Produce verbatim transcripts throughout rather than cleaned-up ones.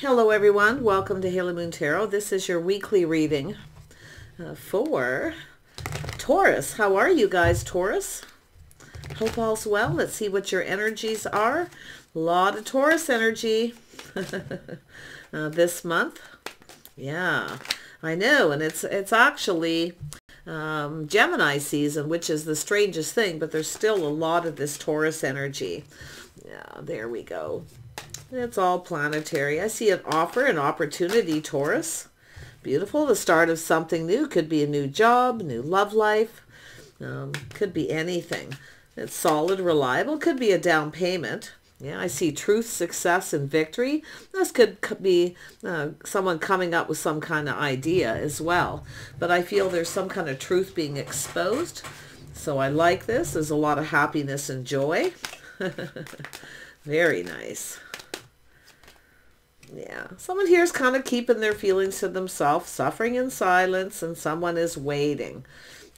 Hello everyone, welcome to Halo Moon Tarot. This is your weekly reading uh, for Taurus. How are you guys, Taurus? Hope all's well. Let's see what your energies are. A lot of Taurus energy uh, this month. Yeah, I know, and it's it's actually um, Gemini season, which is the strangest thing, but there's still a lot of this Taurus energy. Yeah, there we go. It's all planetary. I see an offer, an opportunity, Taurus. Beautiful. The start of something new. Could be a new job, new love life. Um, could be anything. It's solid, reliable. Could be a down payment. Yeah, I see truth, success, and victory. This could be uh, someone coming up with some kind of idea as well. But I feel there's some kind of truth being exposed. So I like this. There's a lot of happiness and joy. Very nice. Yeah, someone here is kind of keeping their feelings to themselves, suffering in silence, and someone is waiting.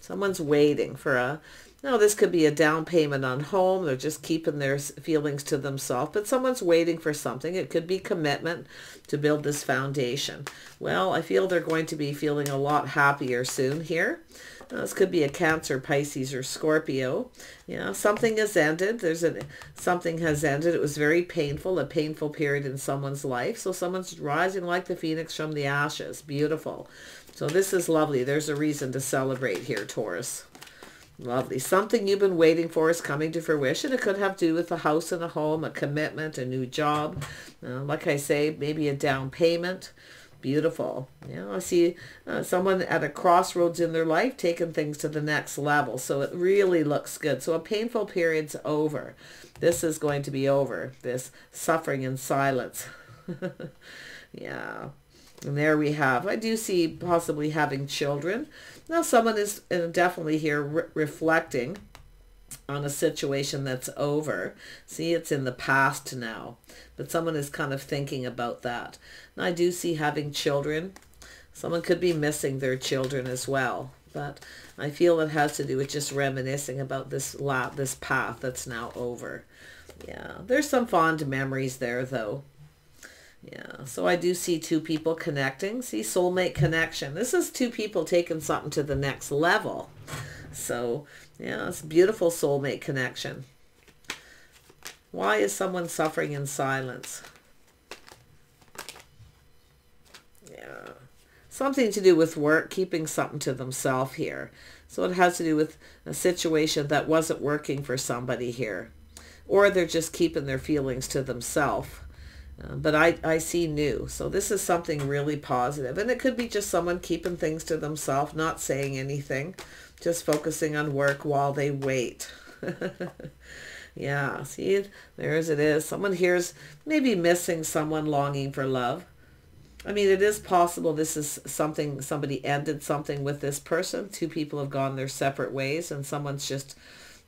Someone's waiting for a, no, this could be a down payment on home. They're just keeping their feelings to themselves, but someone's waiting for something. It could be commitment to build this foundation. Well, I feel they're going to be feeling a lot happier soon here. Now, this could be a Cancer, Pisces, or Scorpio. You know, something has ended. There's a something has ended. It was very painful, a painful period in someone's life. So someone's rising like the phoenix from the ashes. Beautiful. So this is lovely. There's a reason to celebrate here, Taurus. Lovely. Something you've been waiting for is coming to fruition. It could have to do with a house and a home, a commitment, a new job. Uh, like I say, maybe a down payment. Beautiful. Yeah, I see uh, someone at a crossroads in their life taking things to the next level. So it really looks good. So a painful period's over. This is going to be over. This suffering in silence. Yeah. And there we have. I do see possibly having children. Now someone is definitely here re reflecting on a situation that's over. See, it's in the past now. But someone is kind of thinking about that. And I do see having children. Someone could be missing their children as well. But I feel it has to do with just reminiscing about this lot, this path that's now over. Yeah, there's some fond memories there though. Yeah, so I do see two people connecting. See, soulmate connection. This is two people taking something to the next level. So, yeah, it's a beautiful soulmate connection. Why is someone suffering in silence? Yeah, something to do with work, keeping something to themselves here. So it has to do with a situation that wasn't working for somebody here. Or they're just keeping their feelings to themselves. Uh, but I, I see new. So this is something really positive. And it could be just someone keeping things to themselves, not saying anything, just focusing on work while they wait. Yeah, see, there's it is. Someone here is maybe missing someone, longing for love. I mean, it is possible this is something, somebody ended something with this person. Two people have gone their separate ways and someone's just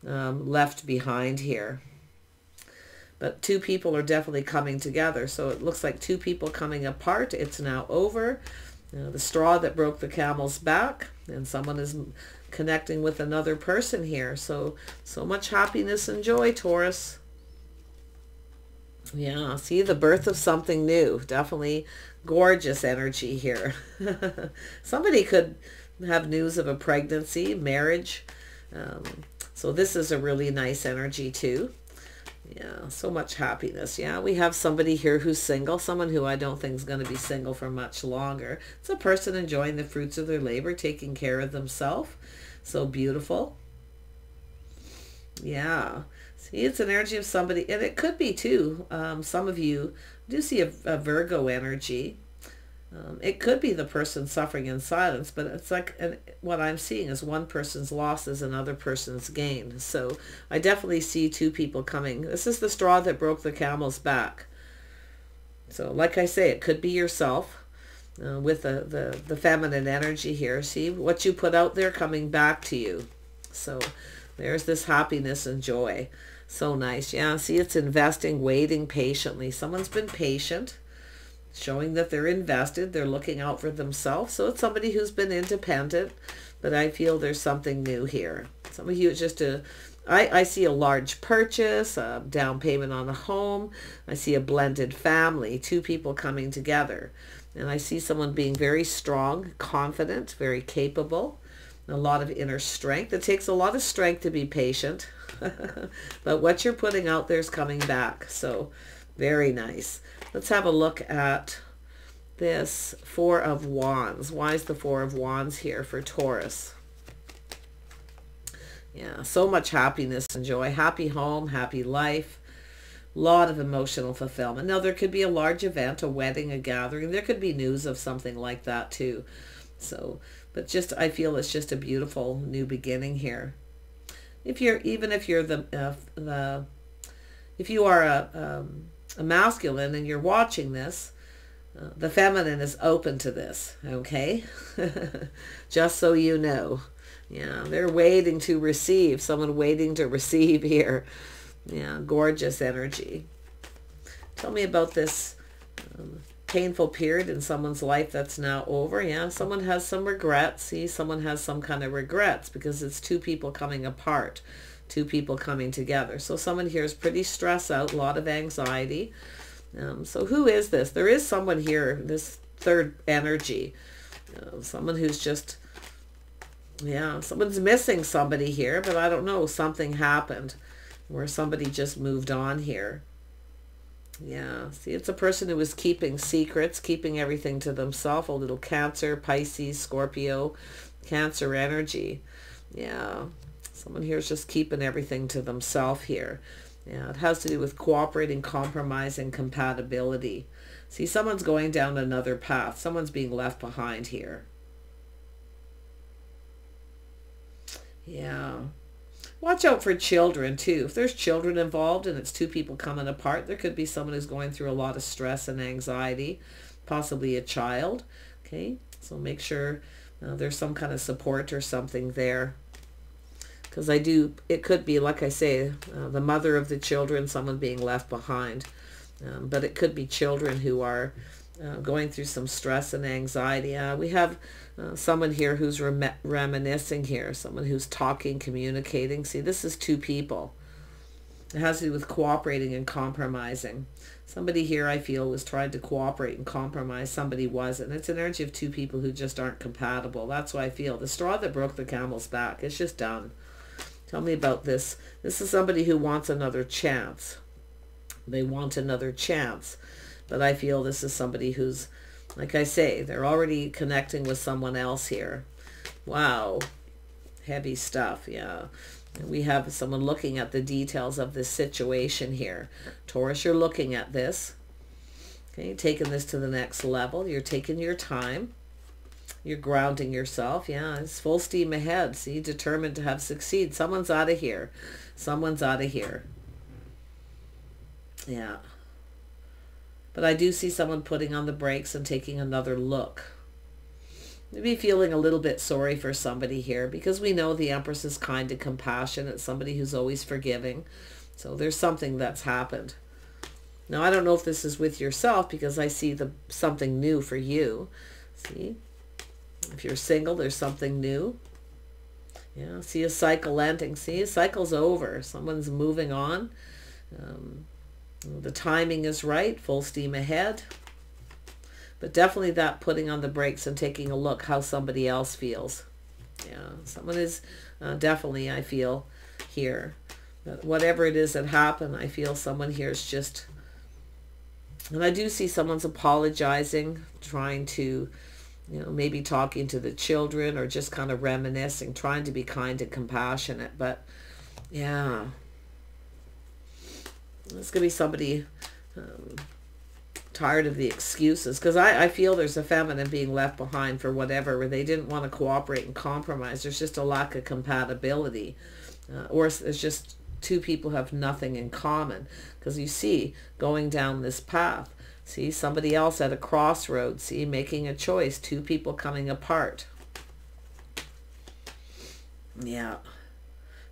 um, left behind here. But two people are definitely coming together. So it looks like two people coming apart. It's now over. You know, the straw that broke the camel's back. And someone is connecting with another person here. So, so much happiness and joy, Taurus. Yeah, see the birth of something new. Definitely gorgeous energy here. Somebody could have news of a pregnancy, marriage. Um, so this is a really nice energy too. Yeah, so much happiness. Yeah, we have somebody here who's single, someone who I don't think is going to be single for much longer. It's a person enjoying the fruits of their labor, taking care of themselves. So beautiful. Yeah, see, it's an energy of somebody, and it could be too. Um, some of you do see a, a Virgo energy. Um, it could be the person suffering in silence, but it's like an, what I'm seeing is one person's loss is another person's gain. So I definitely see two people coming. This is the straw that broke the camel's back. So like I say, it could be yourself uh, with the, the, the feminine energy here. See, what you put out there coming back to you. So there's this happiness and joy. So nice. Yeah, see, it's investing, waiting patiently. Someone's been patient, showing that they're invested, they're looking out for themselves. So it's somebody who's been independent, but I feel there's something new here. Some of you, it's just a, I, I see a large purchase, a down payment on a home. I see a blended family, two people coming together. And I see someone being very strong, confident, very capable, a lot of inner strength. It takes a lot of strength to be patient, but what you're putting out there is coming back. So very nice. Let's have a look at this Four of Wands. Why is the Four of Wands here for Taurus? Yeah, so much happiness and joy. Happy home, happy life. A lot of emotional fulfillment. Now, there could be a large event, a wedding, a gathering. There could be news of something like that too. So, but just, I feel it's just a beautiful new beginning here. If you're, even if you're the, uh, the if you are a, um, a masculine and you're watching this, uh, the feminine is open to this, okay? Just so you know. Yeah, they're waiting to receive, someone waiting to receive here. Yeah, gorgeous energy. Tell me about this um, painful period in someone's life that's now over. Yeah, someone has some regrets. See, someone has some kind of regrets because it's two people coming apart, two people coming together. So someone here is pretty stressed out, a lot of anxiety. Um, so who is this? There is someone here, this third energy, uh, someone who's just, yeah, someone's missing somebody here, but I don't know, something happened where somebody just moved on here. Yeah, see, it's a person who was keeping secrets, keeping everything to themselves, a little Cancer, Pisces, Scorpio, Cancer energy. Yeah, someone here is just keeping everything to themselves here. Yeah, it has to do with cooperating, compromise, and compatibility. See, someone's going down another path. Someone's being left behind here. Yeah. Watch out for children, too. If there's children involved and it's two people coming apart, there could be someone who's going through a lot of stress and anxiety, possibly a child. Okay, so make sure uh, there's some kind of support or something there. Because I do, it could be, like I say, uh, the mother of the children, someone being left behind. Um, but it could be children who are uh, going through some stress and anxiety. Uh, we have... Uh, someone here who's rem reminiscing here, someone who's talking, communicating. See, this is two people. It has to do with cooperating and compromising. Somebody here, I feel, was trying to cooperate and compromise. Somebody wasn't. It's an energy of two people who just aren't compatible. That's what I feel. The straw that broke the camel's back. It's just done. Tell me about this. This is somebody who wants another chance. They want another chance. But I feel this is somebody who's, like I say, they're already connecting with someone else here. Wow. Heavy stuff, yeah. And we have someone looking at the details of this situation here. Taurus, you're looking at this. Okay, taking this to the next level. You're taking your time. You're grounding yourself. Yeah, it's full steam ahead. See, determined to have succeed. Someone's out of here. Someone's out of here. Yeah. But I do see someone putting on the brakes and taking another look. Maybe feeling a little bit sorry for somebody here because we know the Empress is kind and compassionate, somebody who's always forgiving. So there's something that's happened. Now, I don't know if this is with yourself because I see the something new for you. See? If you're single, there's something new. Yeah, see a cycle ending. See, a cycle's over. Someone's moving on. Um... The timing is right, full steam ahead. But definitely that putting on the brakes and taking a look how somebody else feels. Yeah, someone is uh, definitely, I feel, here. But whatever it is that happened, I feel someone here is just... And I do see someone's apologizing, trying to, you know, maybe talking to the children or just kind of reminiscing, trying to be kind and compassionate. But, yeah... It's going to be somebody um, tired of the excuses. Because I, I feel there's a feminine being left behind for whatever, where they didn't want to cooperate and compromise. There's just a lack of compatibility. Uh, or it's just two people have nothing in common. Because you see, going down this path, see somebody else at a crossroads, see, making a choice, two people coming apart. Yeah.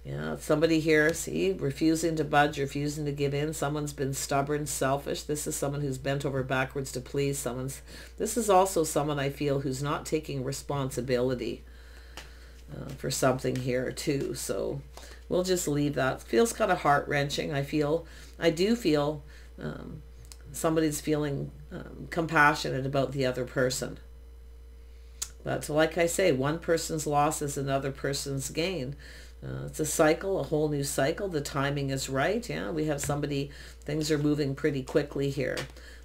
Yeah, somebody here, see, refusing to budge, refusing to give in. Someone's been stubborn, selfish. This is someone who's bent over backwards to please someone's. This is also someone I feel who's not taking responsibility uh, for something here too. So we'll just leave that. It feels kind of heart-wrenching. I feel, I do feel um, somebody's feeling um, compassionate about the other person. But like I say, one person's loss is another person's gain. Uh, it's a cycle, a whole new cycle. The timing is right. Yeah, we have somebody, things are moving pretty quickly here.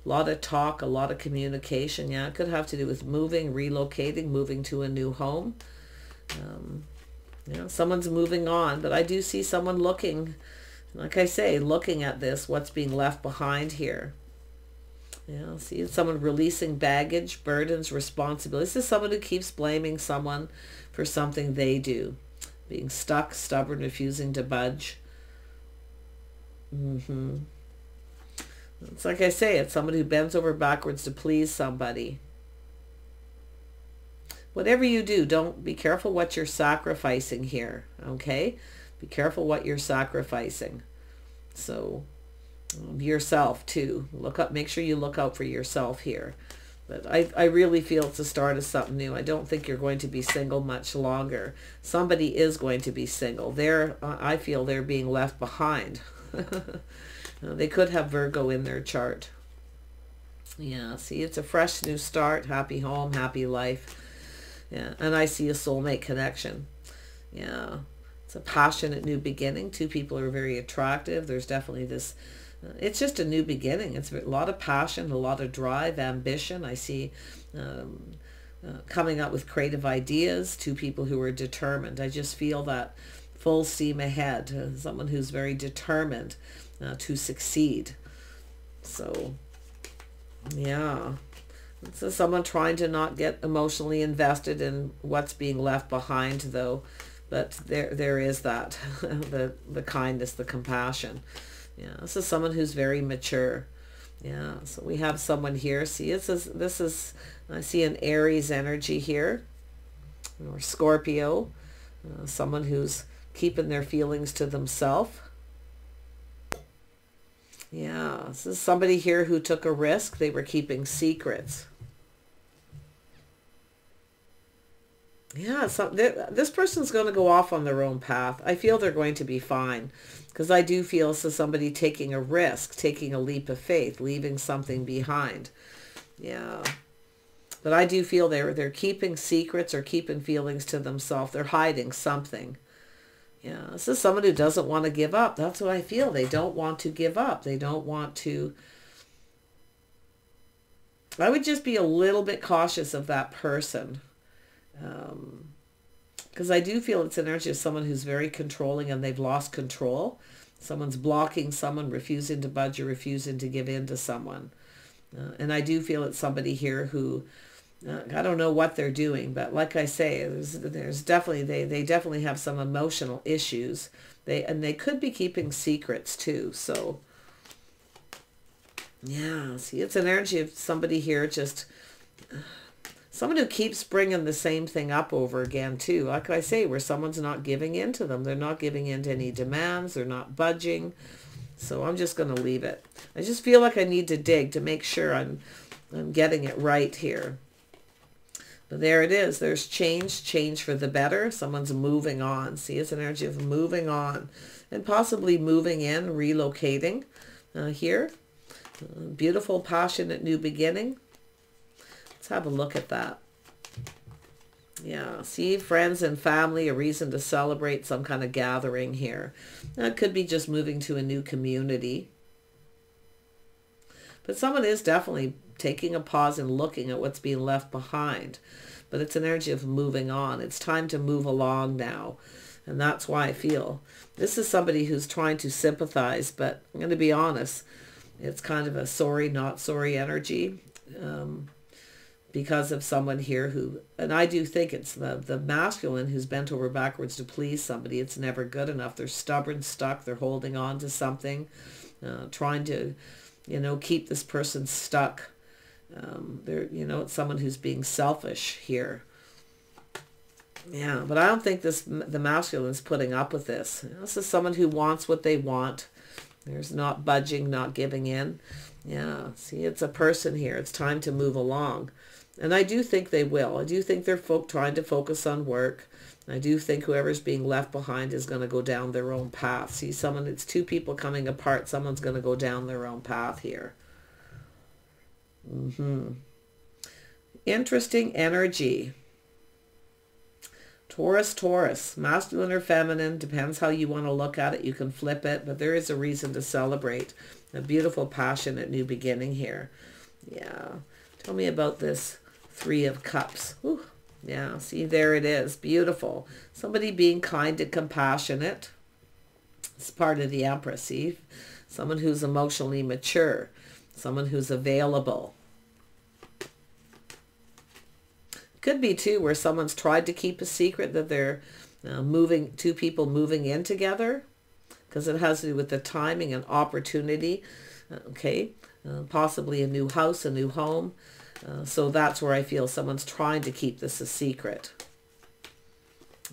A lot of talk, a lot of communication. Yeah, it could have to do with moving, relocating, moving to a new home. Um, you know, someone's moving on, but I do see someone looking, like I say, looking at this, what's being left behind here. Yeah, see, someone releasing baggage, burdens, responsibilities. This is someone who keeps blaming someone for something they do. Being stuck, stubborn, refusing to budge. Mm-hmm. It's like I say, it's someone who bends over backwards to please somebody. Whatever you do, don't be careful what you're sacrificing here, okay? Be careful what you're sacrificing. So yourself too. Look up, make sure you look out for yourself here. But I, I really feel it's the start of something new. I don't think you're going to be single much longer. Somebody is going to be single. They're, I feel they're being left behind. They could have Virgo in their chart. Yeah, see, it's a fresh new start. Happy home, happy life. Yeah, and I see a soulmate connection. Yeah, it's a passionate new beginning. Two people are very attractive. There's definitely this... It's just a new beginning. It's a lot of passion, a lot of drive, ambition. I see um, uh, coming up with creative ideas, two people who are determined. I just feel that full steam ahead, uh, someone who's very determined uh, to succeed. So, yeah. So someone trying to not get emotionally invested in what's being left behind, though. But there, there is that, the, the kindness, the compassion. Yeah, this is someone who's very mature. Yeah, so we have someone here. See, this is, this is I see an Aries energy here, or Scorpio, uh, someone who's keeping their feelings to themselves. Yeah, this is somebody here who took a risk. They were keeping secrets. Yeah, so this person's going to go off on their own path. I feel they're going to be fine, because I do feel so somebody taking a risk, taking a leap of faith, leaving something behind. Yeah, but I do feel they're they're keeping secrets or keeping feelings to themselves. They're hiding something. Yeah, this is someone who doesn't want to give up. That's what I feel. They don't want to give up. They don't want to. I would just be a little bit cautious of that person. Um, because I do feel it's an energy of someone who's very controlling and they've lost control. Someone's blocking someone, refusing to budge or refusing to give in to someone. Uh, and I do feel it's somebody here who, uh, I don't know what they're doing, but like I say, there's, there's definitely, they, they definitely have some emotional issues. They, and they could be keeping secrets too. So yeah, see, it's an energy of somebody here just... Uh, Someone who keeps bringing the same thing up over again, too. Like I say, where someone's not giving in to them. They're not giving in to any demands. They're not budging. So I'm just going to leave it. I just feel like I need to dig to make sure I'm, I'm getting it right here. But there it is. There's change. Change for the better. Someone's moving on. See, it's an energy of moving on. And possibly moving in, relocating uh, here. Uh, beautiful, passionate new beginning. Let's have a look at that. Yeah, see, friends and family, a reason to celebrate, some kind of gathering here. Now, it could be just moving to a new community. But someone is definitely taking a pause and looking at what's being left behind. But it's an energy of moving on. It's time to move along now. And that's why I feel this is somebody who's trying to sympathize, but I'm going to be honest, it's kind of a sorry, not sorry energy. Um... because of someone here who, and I do think it's the, the masculine who's bent over backwards to please somebody. It's never good enough. They're stubborn, stuck. They're holding on to something, uh, trying to, you know, keep this person stuck. Um, they're, you know, it's someone who's being selfish here. Yeah, but I don't think this the masculine's putting up with this. You know, this is someone who wants what they want. There's not budging, not giving in. Yeah, see, it's a person here. It's time to move along. And I do think they will. I do think they're folk trying to focus on work. I do think whoever's being left behind is going to go down their own path. See, someone, it's two people coming apart. Someone's going to go down their own path here. Mm-hmm. Interesting energy. Taurus, Taurus, masculine or feminine, depends how you want to look at it. You can flip it, but there is a reason to celebrate. A beautiful, passionate new beginning here. Yeah. Tell me about this Three of Cups. Whew. Yeah, see, there it is. Beautiful. Somebody being kind and compassionate. It's part of the Empress, see? Someone who's emotionally mature. Someone who's available. Could be, too, where someone's tried to keep a secret that they're uh, moving, two people moving in together, because it has to do with the timing and opportunity. Okay, uh, possibly a new house, a new home. Uh, so that's where I feel someone's trying to keep this a secret.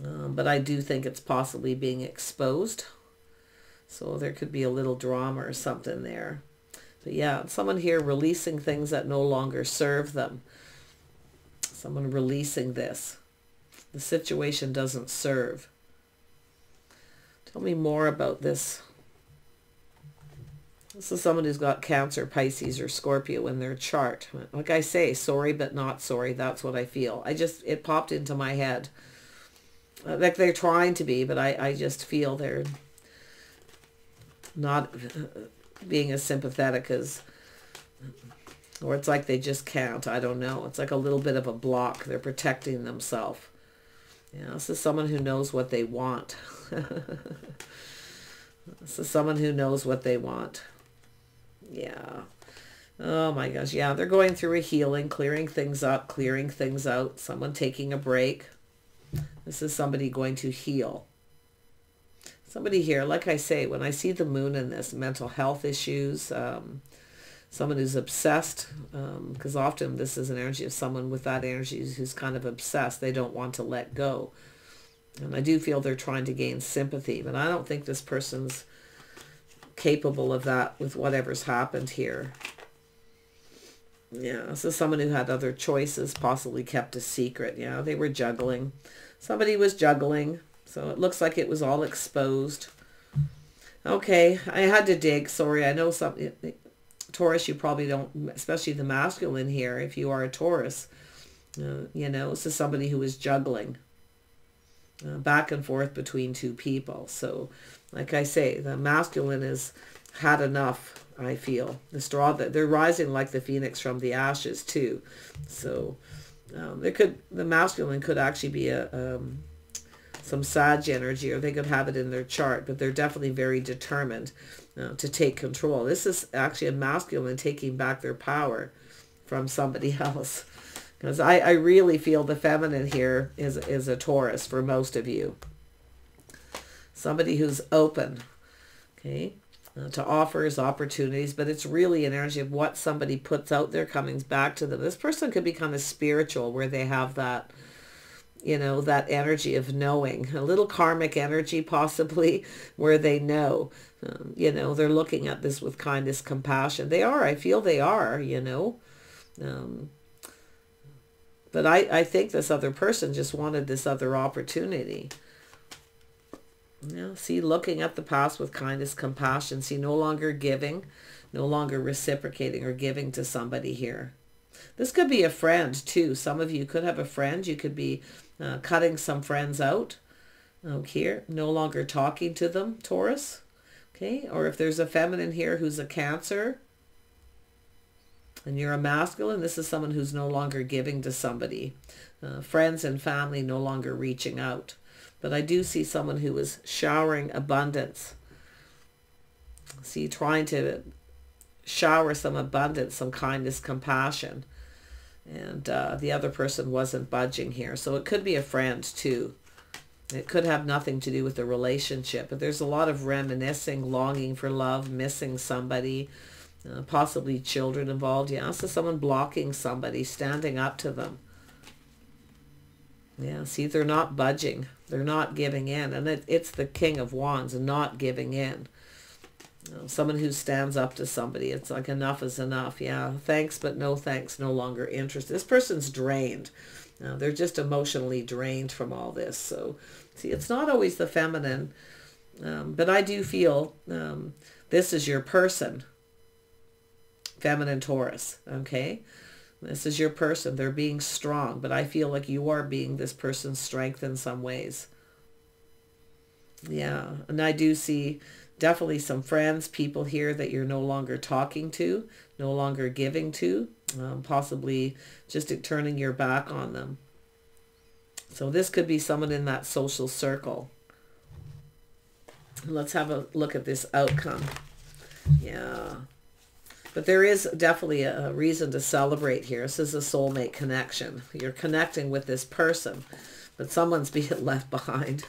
Um, but I do think it's possibly being exposed. So there could be a little drama or something there. But yeah, someone here releasing things that no longer serve them. Someone releasing this. The situation doesn't serve. Tell me more about this. This is someone who's got Cancer, Pisces, or Scorpio in their chart. Like I say, sorry, but not sorry. That's what I feel. I just, it popped into my head. Like they're trying to be, but I, I just feel they're not being as sympathetic as, or it's like they just can't. I don't know. It's like a little bit of a block. They're protecting themselves. Yeah, this is someone who knows what they want. This is someone who knows what they want. Yeah. Oh my gosh. Yeah, they're going through a healing, clearing things up, clearing things out. Someone taking a break. This is somebody going to heal. Somebody here, like I say, when I see the moon in this, mental health issues, um, someone who's obsessed, because um, often this is an energy of someone with that energy who's kind of obsessed. They don't want to let go. And I do feel they're trying to gain sympathy, but I don't think this person's capable of that with whatever's happened here. Yeah, so someone who had other choices, possibly kept a secret. Yeah, they were juggling. Somebody was juggling, so it looks like it was all exposed. Okay, I had to dig. Sorry, I know something. Taurus, you probably don't, especially the masculine here, if you are a Taurus. Uh, you know, this is somebody who is juggling. Uh, back and forth between two people. So, like I say, the masculine has had enough, I feel. The straw, that they're rising like the phoenix from the ashes, too. So, um, there could, the masculine could actually be a um, some Sag energy, or they could have it in their chart, but they're definitely very determined uh, to take control. This is actually a masculine taking back their power from somebody else. Because I, I really feel the feminine here is, is a Taurus for most of you. Somebody who's open, okay, uh, to offers, opportunities, but it's really an energy of what somebody puts out there coming back to them. This person could be kind of spiritual, where they have that, you know, that energy of knowing, a little karmic energy possibly, where they know, um, you know, they're looking at this with kindness, compassion. They are, I feel they are, you know. Um, But I, I think this other person just wanted this other opportunity. You know, see, looking at the past with kindness, compassion. See, no longer giving, no longer reciprocating or giving to somebody here. This could be a friend, too. Some of you could have a friend. You could be uh, cutting some friends out. Out here, no longer talking to them, Taurus. Okay, or if there's a feminine here who's a Cancer, and you're a masculine, this is someone who's no longer giving to somebody. Uh, friends and family no longer reaching out. But I do see someone who is showering abundance. See, trying to shower some abundance, some kindness, compassion. And uh, the other person wasn't budging here. So it could be a friend too. It could have nothing to do with the relationship. But there's a lot of reminiscing, longing for love, missing somebody. Uh, possibly children involved. Yeah, so someone blocking somebody, standing up to them. Yeah, see, they're not budging. They're not giving in. And it, it's the King of Wands, not giving in. You know, someone who stands up to somebody. It's like enough is enough. Yeah, thanks, but no thanks, no longer interest. This person's drained. Uh, they're just emotionally drained from all this. So, see, it's not always the feminine, um, but I do feel um, this is your person, feminine Taurus, okay? This is your person. They're being strong, but I feel like you are being this person's strength in some ways. Yeah, and I do see definitely some friends, people here that you're no longer talking to, no longer giving to, um, possibly just turning your back on them. So this could be someone in that social circle. Let's have a look at this outcome. Yeah. But there is definitely a reason to celebrate here. This is a soulmate connection. You're connecting with this person, but someone's being left behind.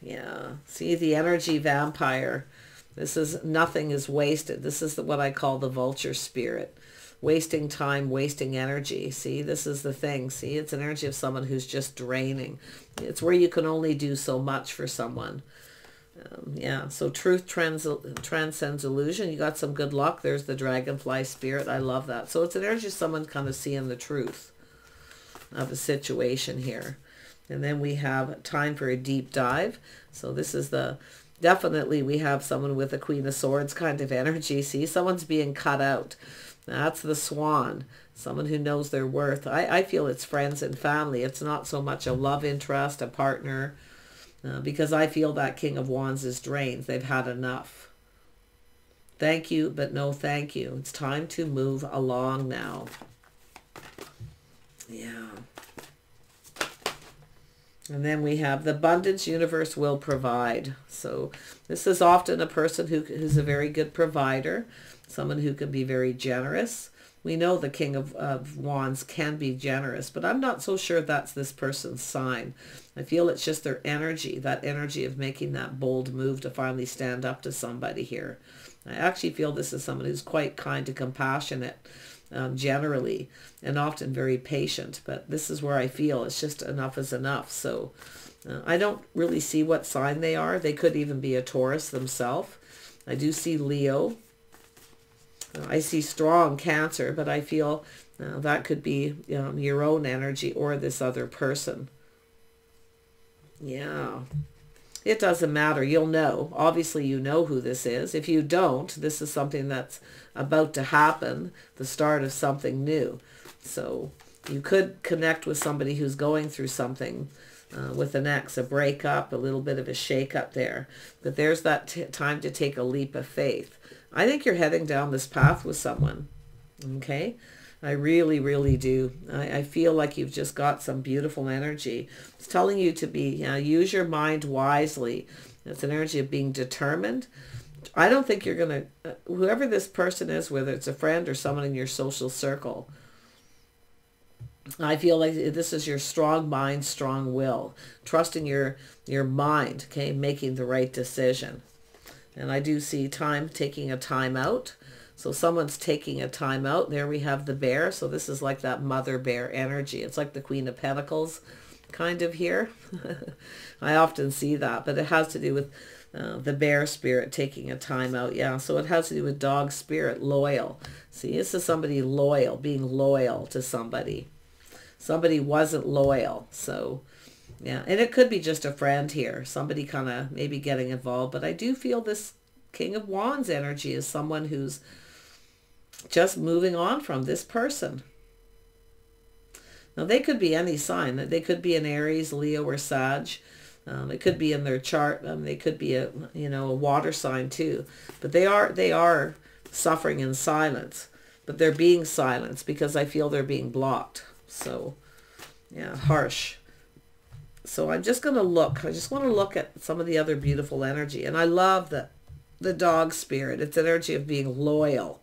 Yeah. See, the energy vampire. This is, nothing is wasted. This is what I call the vulture spirit. Wasting time, wasting energy. See, this is the thing. See, it's an energy of someone who's just draining. It's where you can only do so much for someone. Um, yeah, so truth trans transcends illusion. You got some good luck. There's the dragonfly spirit. I love that. So it's an energy of someone kind of seeing the truth of a situation here. And then we have time for a deep dive. So this is the, definitely we have someone with a Queen of Swords kind of energy. See, someone's being cut out. That's the swan, someone who knows their worth. I, I feel it's friends and family. It's not so much a love interest, a partner, Uh, because I feel that King of Wands is drained. They've had enough. Thank you, but no thank you. It's time to move along now. Yeah. And then we have the abundance universe will provide. So this is often a person who, who's a very good provider, someone who can be very generous. We know the King of, of Wands can be generous, but I'm not so sure that's this person's sign. I feel it's just their energy, that energy of making that bold move to finally stand up to somebody here. I actually feel this is someone who's quite kind and compassionate um, generally, and often very patient, but this is where I feel it's just enough is enough. So uh, I don't really see what sign they are. They could even be a Taurus themselves. I do see Leo. I see strong Cancer, but I feel uh, that could be um, your own energy or this other person. Yeah, it doesn't matter. You'll know. Obviously, you know who this is. If you don't, this is something that's about to happen, the start of something new. So you could connect with somebody who's going through something uh, with an ex, a breakup, a little bit of a shake-up there. But there's that t time to take a leap of faith. I think you're heading down this path with someone, okay? I really, really do. I, I feel like you've just got some beautiful energy. It's telling you to be, you know, use your mind wisely. It's an energy of being determined. I don't think you're going to, whoever this person is, whether it's a friend or someone in your social circle, I feel like this is your strong mind, strong will. Trust in your, your mind, okay? Making the right decision. And I do see time, taking a time out. So someone's taking a time out. There we have the bear. So this is like that mother bear energy. It's like the Queen of Pentacles kind of here. I often see that, but it has to do with uh, the bear spirit taking a time out. Yeah, so it has to do with dog spirit, loyal. See, this is somebody loyal, being loyal to somebody. Somebody wasn't loyal, so... Yeah, and it could be just a friend here, somebody kind of maybe getting involved. But I do feel this King of Wands energy is someone who's just moving on from this person. Now, they could be any sign. That they could be an Aries, Leo, or Sag. Um, it could be in their chart. Um, they could be a, you know, a water sign too. But they are, they are suffering in silence. But they're being silenced because I feel they're being blocked. So, yeah, harsh. So I'm just going to look. I just want to look at some of the other beautiful energy. And I love the, the dog spirit. It's an energy of being loyal.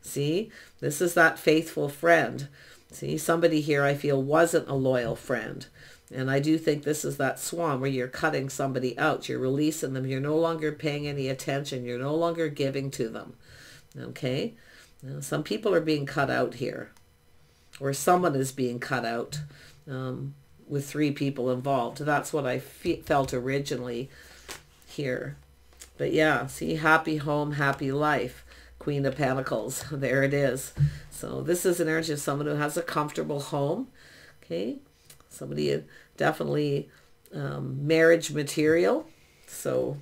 See, this is that faithful friend. See, somebody here I feel wasn't a loyal friend. And I do think this is that swan where you're cutting somebody out. You're releasing them. You're no longer paying any attention. You're no longer giving to them. Okay. Now, some people are being cut out here. Or someone is being cut out. Um... with three people involved. That's what I fe felt originally here. But yeah, see, happy home, happy life, Queen of Pentacles. There it is. So this is an energy of someone who has a comfortable home, okay? Somebody is definitely um, marriage material. So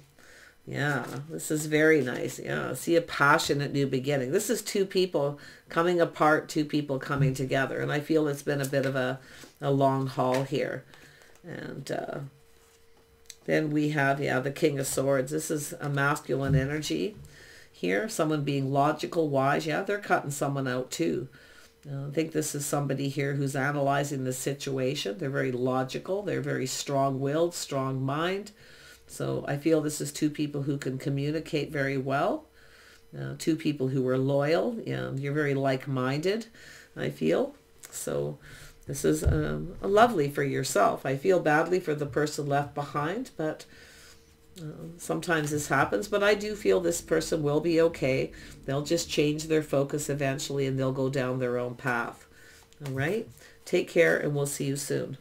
yeah, this is very nice. Yeah, see a passionate new beginning. This is two people coming apart, two people coming together. And I feel it's been a bit of a, a long haul here. And uh, then we have, yeah, the King of Swords. This is a masculine energy here. Someone being logical, wise. Yeah, they're cutting someone out too. Uh, I think this is somebody here who's analyzing the situation. They're very logical. They're very strong-willed, strong-minded. So I feel this is two people who can communicate very well, uh, two people who are loyal. Yeah, you're very like-minded, I feel. So this is um, lovely for yourself. I feel badly for the person left behind, but uh, sometimes this happens. But I do feel this person will be okay. They'll just change their focus eventually, and they'll go down their own path. All right? Take care, and we'll see you soon.